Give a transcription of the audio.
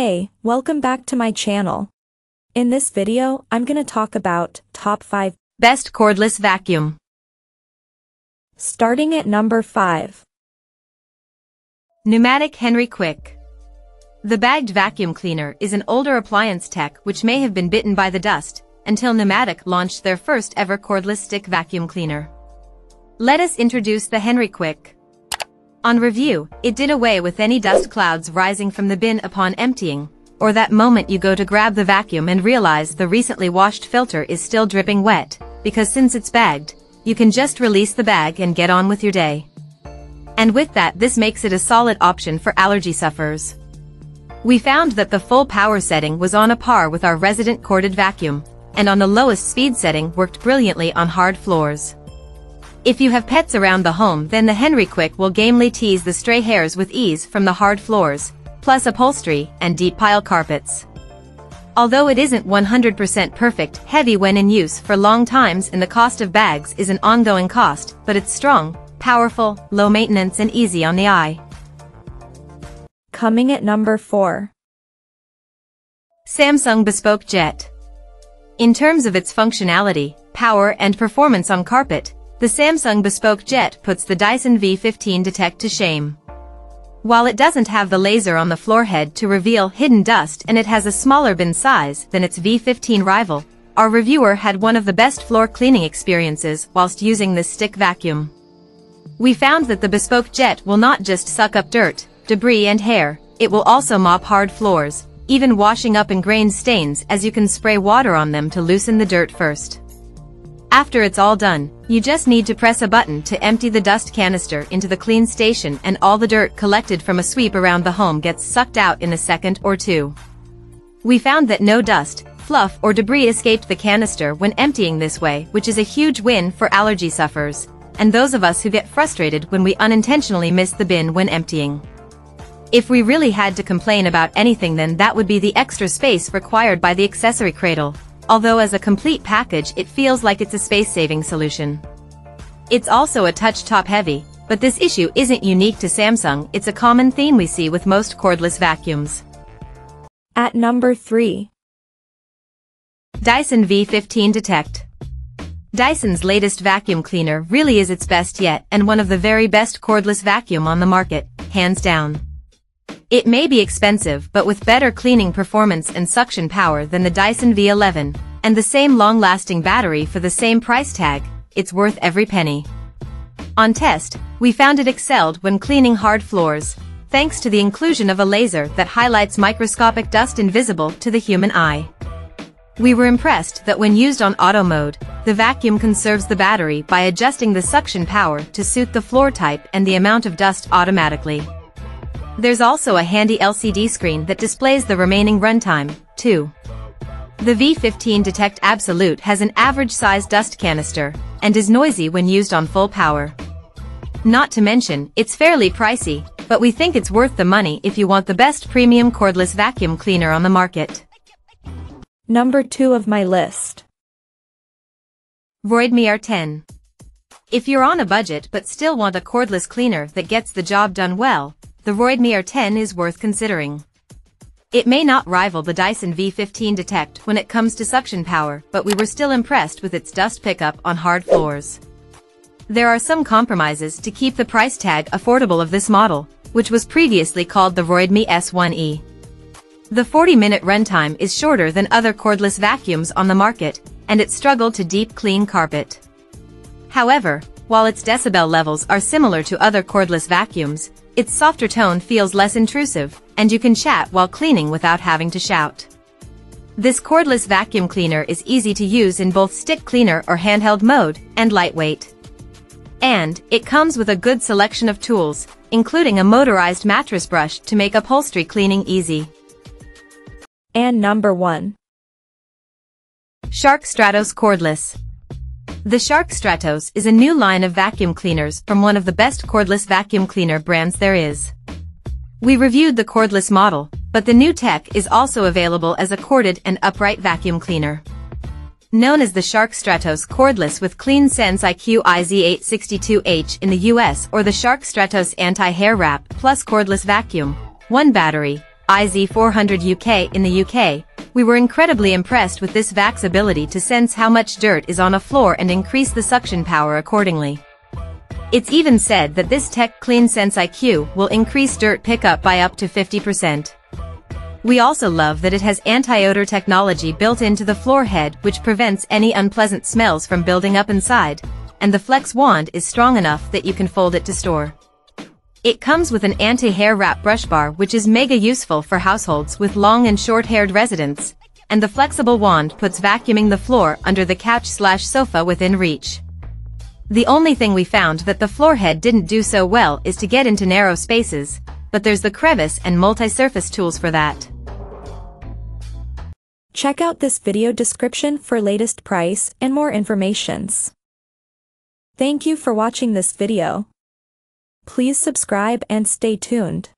Hey, welcome back to my channel. In this video, I'm gonna talk about top 5 best cordless vacuum. Starting at number 5. Numatic Henry Quick. The bagged vacuum cleaner is an older appliance tech which may have been bitten by the dust, until Numatic launched their first ever cordless stick vacuum cleaner. Let us introduce the Henry Quick. On review, it did away with any dust clouds rising from the bin upon emptying, or that moment you go to grab the vacuum and realize the recently washed filter is still dripping wet, because since it's bagged, you can just release the bag and get on with your day. And with that, this makes it a solid option for allergy sufferers. We found that the full power setting was on a par with our resident corded vacuum, and on the lowest speed setting worked brilliantly on hard floors. If you have pets around the home, then the Henry Quick will gamely tease the stray hairs with ease from the hard floors, plus upholstery and deep pile carpets. Although it isn't 100% perfect, heavy when in use for long times, and the cost of bags is an ongoing cost, but it's strong, powerful, low maintenance and easy on the eye. Coming at number 4. Samsung Bespoke Jet. In terms of its functionality, power and performance on carpet, the Samsung Bespoke Jet puts the Dyson V15 Detect to shame. While it doesn't have the laser on the floorhead to reveal hidden dust, and it has a smaller bin size than its V15 rival, our reviewer had one of the best floor cleaning experiences whilst using this stick vacuum. We found that the Bespoke Jet will not just suck up dirt, debris and hair, it will also mop hard floors, even washing up ingrained stains, as you can spray water on them to loosen the dirt first. After it's all done, you just need to press a button to empty the dust canister into the clean station, and all the dirt collected from a sweep around the home gets sucked out in a second or two. We found that no dust, fluff or debris escaped the canister when emptying this way, which is a huge win for allergy sufferers, and those of us who get frustrated when we unintentionally miss the bin when emptying. If we really had to complain about anything, then that would be the extra space required by the accessory cradle, although as a complete package it feels like it's a space-saving solution. It's also a touch top-heavy, but this issue isn't unique to Samsung, it's a common theme we see with most cordless vacuums. At number 3. Dyson V15 Detect. Dyson's latest vacuum cleaner really is its best yet, and one of the very best cordless vacuum on the market, hands down. It may be expensive, but with better cleaning performance and suction power than the Dyson V11, and the same long-lasting battery for the same price tag, it's worth every penny. On test, we found it excelled when cleaning hard floors, thanks to the inclusion of a laser that highlights microscopic dust invisible to the human eye. We were impressed that when used on auto mode, the vacuum conserves the battery by adjusting the suction power to suit the floor type and the amount of dust automatically. There's also a handy LCD screen that displays the remaining runtime, too. The V15 Detect Absolute has an average-sized dust canister, and is noisy when used on full power. Not to mention, it's fairly pricey, but we think it's worth the money if you want the best premium cordless vacuum cleaner on the market. Number 2 of my list. Roidmi R10. If you're on a budget but still want a cordless cleaner that gets the job done well, the Roidmi R10 is worth considering. It may not rival the Dyson V15 Detect when it comes to suction power, but we were still impressed with its dust pickup on hard floors. There are some compromises to keep the price tag affordable of this model, which was previously called the Roidmi S1E. The 40-minute runtime is shorter than other cordless vacuums on the market, and it struggled to deep clean carpet. However, while its decibel levels are similar to other cordless vacuums, its softer tone feels less intrusive, and you can chat while cleaning without having to shout. This cordless vacuum cleaner is easy to use in both stick cleaner or handheld mode, and lightweight. And it comes with a good selection of tools, including a motorized mattress brush to make upholstery cleaning easy. And number 1. Shark Stratos Cordless. The Shark Stratos is a new line of vacuum cleaners from one of the best cordless vacuum cleaner brands there is. We reviewed the cordless model, but the new tech is also available as a corded and upright vacuum cleaner. Known as the Shark Stratos Cordless with Clean Sense IQ IZ862H in the US, or the Shark Stratos Anti-Hair Wrap Plus Cordless Vacuum, one battery, IZ400UK in the UK, we were incredibly impressed with this VAC's ability to sense how much dirt is on a floor and increase the suction power accordingly. It's even said that this tech Clean Sense IQ will increase dirt pickup by up to 50%. We also love that it has anti-odor technology built into the floor head, which prevents any unpleasant smells from building up inside, and the Flex wand is strong enough that you can fold it to store. It comes with an anti-hair wrap brush bar, which is mega useful for households with long and short-haired residents, and the flexible wand puts vacuuming the floor under the couch/sofa within reach. The only thing we found that the floor head didn't do so well is to get into narrow spaces, but there's the crevice and multi-surface tools for that. Check out this video description for latest price and more informations. Thank you for watching this video. Please subscribe and stay tuned.